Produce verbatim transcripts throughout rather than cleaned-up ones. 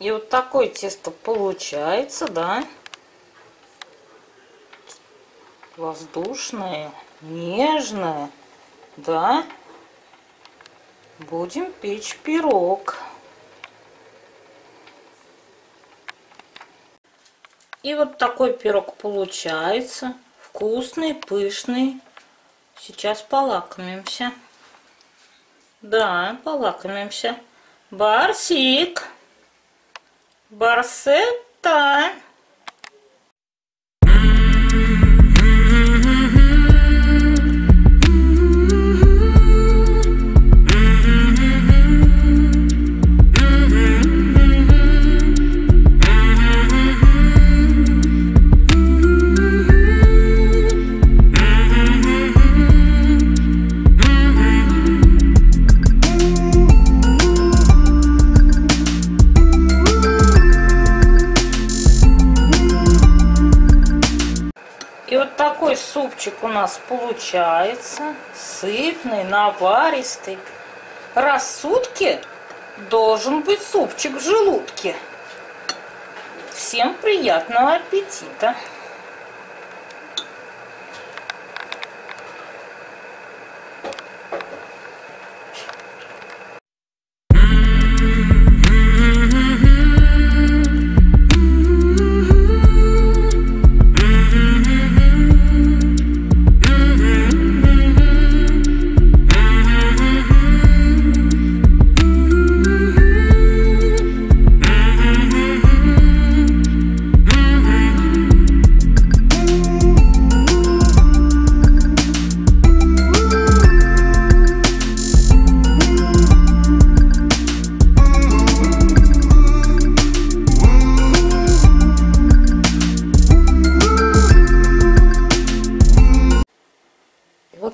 И вот такое тесто получается, да. Воздушное, нежное, да. Будем печь пирог. И вот такой пирог получается. Вкусный, пышный. Сейчас полакомимся. Да, полакомимся. Барсик. Барсетта. Такой супчик у нас получается, сытный, наваристый. Раз в сутки должен быть супчик в желудке. Всем приятного аппетита!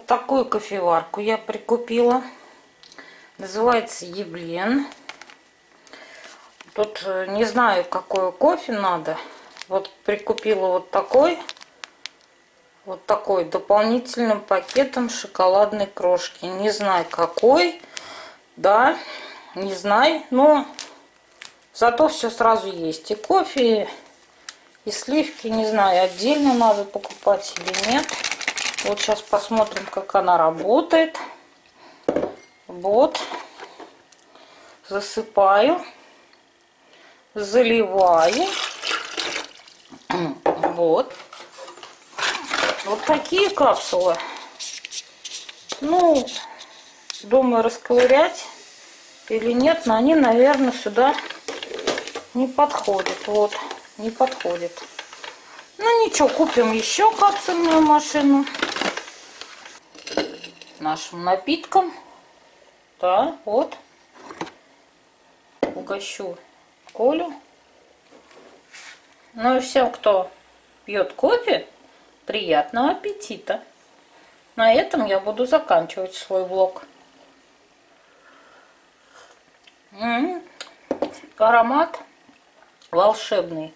Такую кофеварку я прикупила, называется Евлен. Тут не знаю, какой кофе надо. Вот прикупила вот такой, вот такой дополнительным пакетом шоколадной крошки. Не знаю, какой, да, не знаю, но зато все сразу есть. И кофе, и сливки, не знаю, отдельно надо покупать или нет. Вот сейчас посмотрим, как она работает. Вот. Засыпаю. Заливаю. Вот. Вот такие капсулы. Ну, думаю, расковырять или нет, но они, наверное, сюда не подходят. Вот, не подходят. Ну, ничего, купим еще капсульную машину. Нашим напитком, да, вот, угощу Колю. Ну и всем, кто пьет кофе, приятного аппетита. На этом я буду заканчивать свой влог. М-м-м. Аромат волшебный.